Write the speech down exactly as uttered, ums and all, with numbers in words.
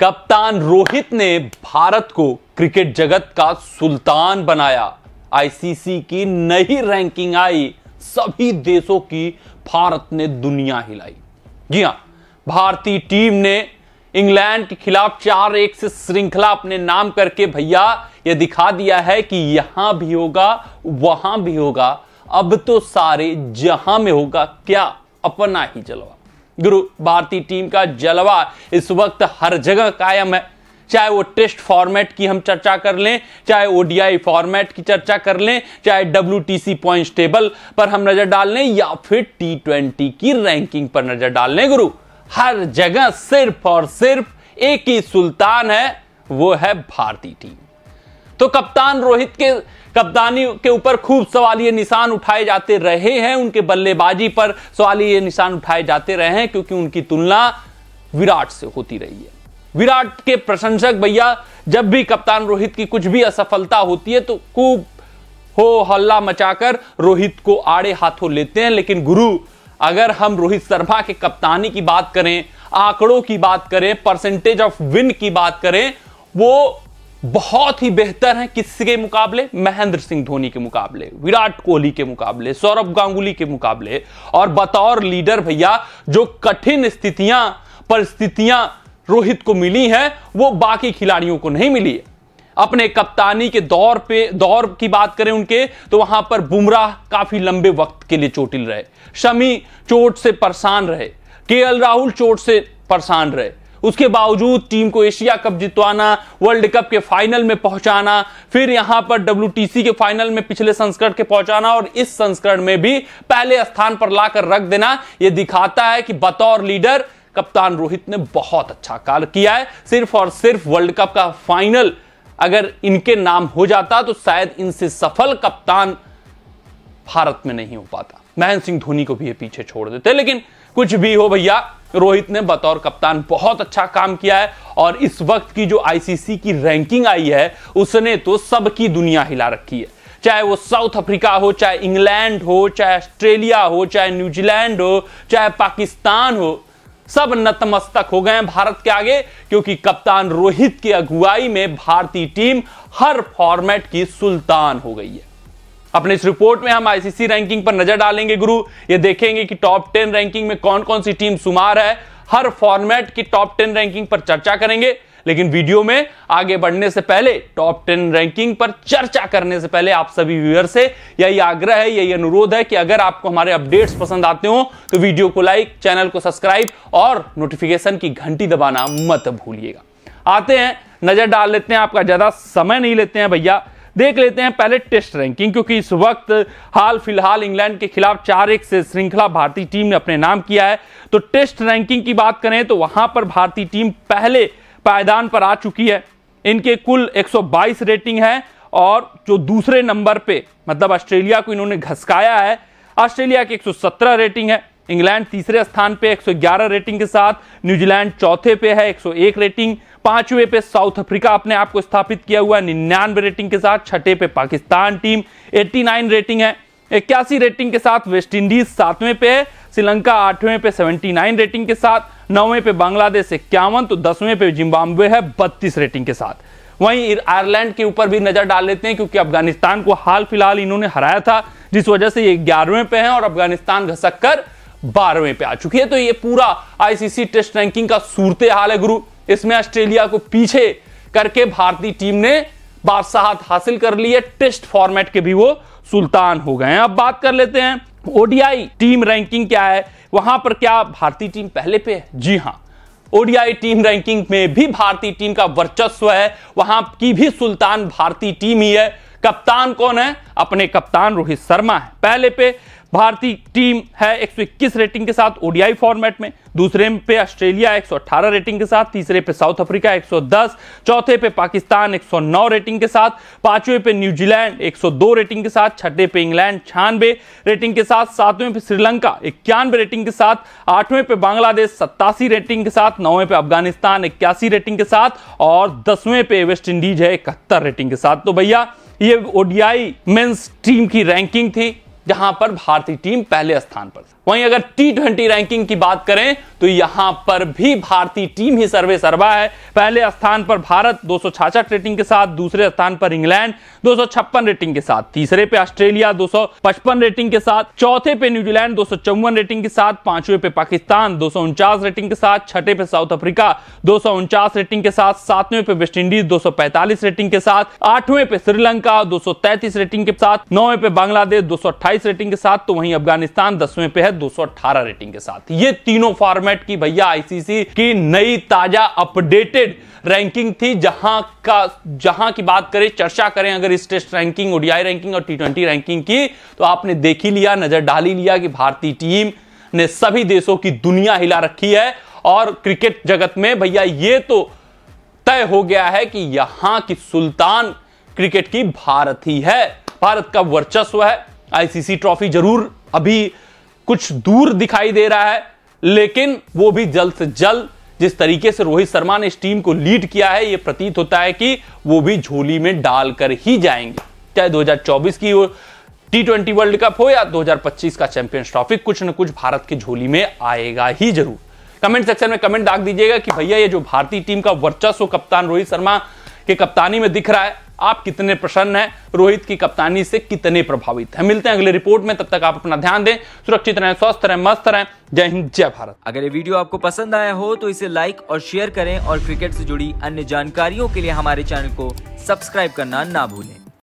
कप्तान रोहित ने भारत को क्रिकेट जगत का सुल्तान बनाया। आईसीसी की नई रैंकिंग आई, सभी देशों की भारत ने दुनिया हिलाई। जी हां, भारतीय टीम ने इंग्लैंड के खिलाफ चार एक से श्रृंखला अपने नाम करके भैया यह दिखा दिया है कि यहां भी होगा वहां भी होगा, अब तो सारे जहां में होगा क्या अपना ही जलवा। गुरु, भारतीय टीम का जलवा इस वक्त हर जगह कायम है, चाहे वो टेस्ट फॉर्मेट की हम चर्चा कर लें, चाहे ओडीआई फॉर्मेट की चर्चा कर लें, चाहे डब्ल्यूटीसी पॉइंट्स टेबल पर हम नजर डाल लें या फिर टी ट्वेंटी की रैंकिंग पर नजर डाल लें। गुरु, हर जगह सिर्फ और सिर्फ एक ही सुल्तान है, वो है भारतीय टीम। तो कप्तान रोहित के कप्तानी के ऊपर खूब सवालिए निशान उठाए जाते रहे हैं, उनके बल्लेबाजी पर सवालिए निशान उठाए जाते रहे हैं, क्योंकि उनकी तुलना विराट से होती रही है। विराट के प्रशंसक भैया जब भी कप्तान रोहित की कुछ भी असफलता होती है तो खूब हो हल्ला मचाकर रोहित को आड़े हाथों लेते हैं। लेकिन गुरु, अगर हम रोहित शर्मा के कप्तानी की बात करें, आंकड़ों की बात करें, परसेंटेज ऑफ विन की बात करें, वो बहुत ही बेहतर है। किसके मुकाबले? महेंद्र सिंह धोनी के मुकाबले, विराट कोहली के मुकाबले, सौरव गांगुली के मुकाबले। और बतौर लीडर भैया जो कठिन स्थितियां परिस्थितियां रोहित को मिली है वो बाकी खिलाड़ियों को नहीं मिली है। अपने कप्तानी के दौर पे दौर की बात करें उनके, तो वहां पर बुमराह काफी लंबे वक्त के लिए चोटिल रहे, शमी चोट से परेशान रहे, केएल राहुल चोट से परेशान रहे। उसके बावजूद टीम को एशिया कप जितवाना, वर्ल्ड कप के फाइनल में पहुंचाना, फिर यहां पर डब्ल्यूटीसी के फाइनल में पिछले संस्करण के पहुंचाना और इस संस्करण में भी पहले स्थान पर लाकर रख देना, यह दिखाता है कि बतौर लीडर कप्तान रोहित ने बहुत अच्छा कार्य किया है। सिर्फ और सिर्फ वर्ल्ड कप का फाइनल अगर इनके नाम हो जाता तो शायद इनसे सफल कप्तान भारत में नहीं हो पाता। महेंद्र सिंह धोनी को भी ये पीछे छोड़ देते। लेकिन कुछ भी हो भैया, रोहित ने बतौर कप्तान बहुत अच्छा काम किया है और इस वक्त की जो आईसीसी की रैंकिंग आई है उसने तो सबकी दुनिया हिला रखी है। चाहे वो साउथ अफ्रीका हो, चाहे इंग्लैंड हो, चाहे ऑस्ट्रेलिया हो, चाहे न्यूजीलैंड हो, चाहे पाकिस्तान हो, सब नतमस्तक हो गए हैं भारत के आगे, क्योंकि कप्तान रोहित की अगुवाई में भारतीय टीम हर फॉर्मेट की सुल्तान हो गई है। अपने इस रिपोर्ट में हम आईसीसी रैंकिंग पर नजर डालेंगे गुरु, ये देखेंगे कि टॉप टेन रैंकिंग में कौन कौन सी टीम शुमार है, हर फॉर्मेट की टॉप टेन रैंकिंग पर चर्चा करेंगे। लेकिन वीडियो में आगे बढ़ने से पहले, टॉप टेन रैंकिंग पर चर्चा करने से पहले, आप सभी व्यूअर से यही आग्रह है, यही अनुरोध है कि अगर आपको हमारे अपडेट्स पसंद आते हो तो वीडियो को लाइक, चैनल को सब्सक्राइब और नोटिफिकेशन की घंटी दबाना मत भूलिएगा। आते हैं, नजर डाल लेते हैं, आपका ज्यादा समय नहीं लेते हैं भैया, देख लेते हैं पहले टेस्ट रैंकिंग, क्योंकि इस वक्त हाल फिलहाल इंग्लैंड के खिलाफ चार एक से श्रृंखला भारतीय टीम ने अपने नाम किया है। तो टेस्ट रैंकिंग की बात करें तो वहां पर भारतीय टीम पहले पायदान पर आ चुकी है। इनके कुल एक सौ बाईस रेटिंग है और जो दूसरे नंबर पे, मतलब ऑस्ट्रेलिया को इन्होंने घसकाया है, ऑस्ट्रेलिया की एक सौ सत्रह रेटिंग है। इंग्लैंड तीसरे स्थान पे एक सौ ग्यारह रेटिंग के साथ, न्यूजीलैंड चौथे पे है एक सौ एक रेटिंग, पांचवे पे साउथ अफ्रीका अपने आप को स्थापित किया हुआ है निन्यानवे रेटिंग के साथ, छठे पे पाकिस्तान टीम नवासी रेटिंग है, इक्यासी रेटिंग के साथ वेस्ट इंडीज सातवें पे है, श्रीलंका आठवें पे उन्यासी रेटिंग के साथ, नौवें पे बांग्लादेश इक्यावन, तो दसवें पे जिम्बाब्वे है बत्तीस रेटिंग के साथ। वहीं आयरलैंड के ऊपर भी नजर डाल लेते हैं, क्योंकि अफगानिस्तान को हाल फिलहाल इन्होंने हराया था, जिस वजह से ये ग्यारहवें पे हैं और अफगानिस्तान घसक कर बारहवें पे आ चुकी है। तो ये पूरा आईसीसी टेस्ट रैंकिंग का सूरत हाल है गुरु। इसमें ऑस्ट्रेलिया को पीछे करके भारतीय टीम ने बादशाहत हासिल कर ली है, टेस्ट फॉर्मेट के भी वो सुल्तान हो गए हैं। अब बात कर लेते हैं ओडीआई टीम रैंकिंग क्या है, वहां पर क्या भारतीय टीम पहले पे है। जी हां, ओडीआई टीम रैंकिंग में भी भारतीय टीम का वर्चस्व है, वहां की भी सुल्तान भारतीय टीम ही है। कप्तान कौन है? अपने कप्तान रोहित शर्मा है। पहले पे भारतीय टीम है एक सौ इक्कीस रेटिंग के साथ ओडीआई फॉर्मेट में, दूसरे पे ऑस्ट्रेलिया एक सौ अठारह रेटिंग के साथ, तीसरे पे साउथ अफ्रीका एक सौ दस, चौथे पे पाकिस्तान एक सौ नौ रेटिंग के साथ, पांचवें पे न्यूजीलैंड एक सौ दो रेटिंग के साथ, छठे पे इंग्लैंड छियानवे रेटिंग के साथ, सातवें पे श्रीलंका इक्यानवे रेटिंग के साथ, आठवें पे बांग्लादेश सत्तासी रेटिंग के साथ, नौवें पे अफगानिस्तान इक्यासी रेटिंग के साथ और दसवें पे वेस्ट इंडीज है इकहत्तर रेटिंग के साथ। तो भैया ये ओडीआई मेंस टीम की रैंकिंग थी, जहां पर भारतीय टीम पहले स्थान पर। वहीं अगर टी ट्वेंटी रैंकिंग की बात करें तो यहां पर भी भारतीय टीम ही सर्वे सर्वा है। पहले स्थान पर भारत दो सौ छियासठ रेटिंग के साथ, दूसरे स्थान पर इंग्लैंड दो सौ छप्पन रेटिंग के साथ, तीसरे पे ऑस्ट्रेलिया दो सौ पचपन रेटिंग के साथ, चौथे पे न्यूजीलैंड दो सौ चौवन रेटिंग के साथ, पांचवे पे पाकिस्तान दो सौ उनचास रेटिंग के साथ, छठे पे साउथ अफ्रीका दो सौ उनचास रेटिंग के साथ, सातवें पे वेस्ट इंडीज दो सौ पैंतालीस रेटिंग के साथ, आठवें पे श्रीलंका दो सौ तैंतीस रेटिंग के साथ, नौवे पे बांग्लादेश दो सौ अट्ठाईस रेटिंग के साथ, तो वहीं अफगानिस्तान दसवें पे है दो सौ अठारह रेटिंग के साथ। ये तीनों फॉर्मेट की भैया आईसीसी की नई ताजा अपडेटेड रैंकिंग थी, जहां का जहां की बात करें, चर्चा करें अगर इस टेस्ट रैंकिंग, ओडीआई रैंकिंग और टी ट्वेंटी रैंकिंग की, तो आपने देख ही लिया, नजर डाल ही लिया कि भारतीय टीम ने सभी देशों की दुनिया हिला रखी है। और क्रिकेट जगत में भैया ये तो तय हो गया है कि यहां की सुल्तान क्रिकेट की भारत ही है, भारत का वर्चस्व है। आईसीसी ट्रॉफी जरूर अभी कुछ दूर दिखाई दे रहा है, लेकिन वो भी जल्द से जल्द। जिस तरीके से रोहित शर्मा ने इस टीम को लीड किया है, ये प्रतीत होता है कि वो भी झोली में डालकर ही जाएंगे, चाहे दो हज़ार चौबीस की टी ट्वेंटी वर्ल्ड कप हो या दो हज़ार पच्चीस का चैंपियंस ट्रॉफी, कुछ न कुछ भारत की झोली में आएगा ही जरूर। कमेंट सेक्शन में कमेंट दाग दीजिएगा कि भैया ये जो भारतीय टीम का वर्चस्व कप्तान रोहित शर्मा के कप्तानी में दिख रहा है, आप कितने प्रसन्न हैं, रोहित की कप्तानी से कितने प्रभावित हैं। मिलते हैं अगले रिपोर्ट में, तब तक आप अपना ध्यान दें, सुरक्षित रहें, स्वस्थ रहें, मस्त रहें। जय हिंद, जय भारत। अगर ये वीडियो आपको पसंद आया हो तो इसे लाइक और शेयर करें और क्रिकेट से जुड़ी अन्य जानकारियों के लिए हमारे चैनल को सब्सक्राइब करना ना भूलें।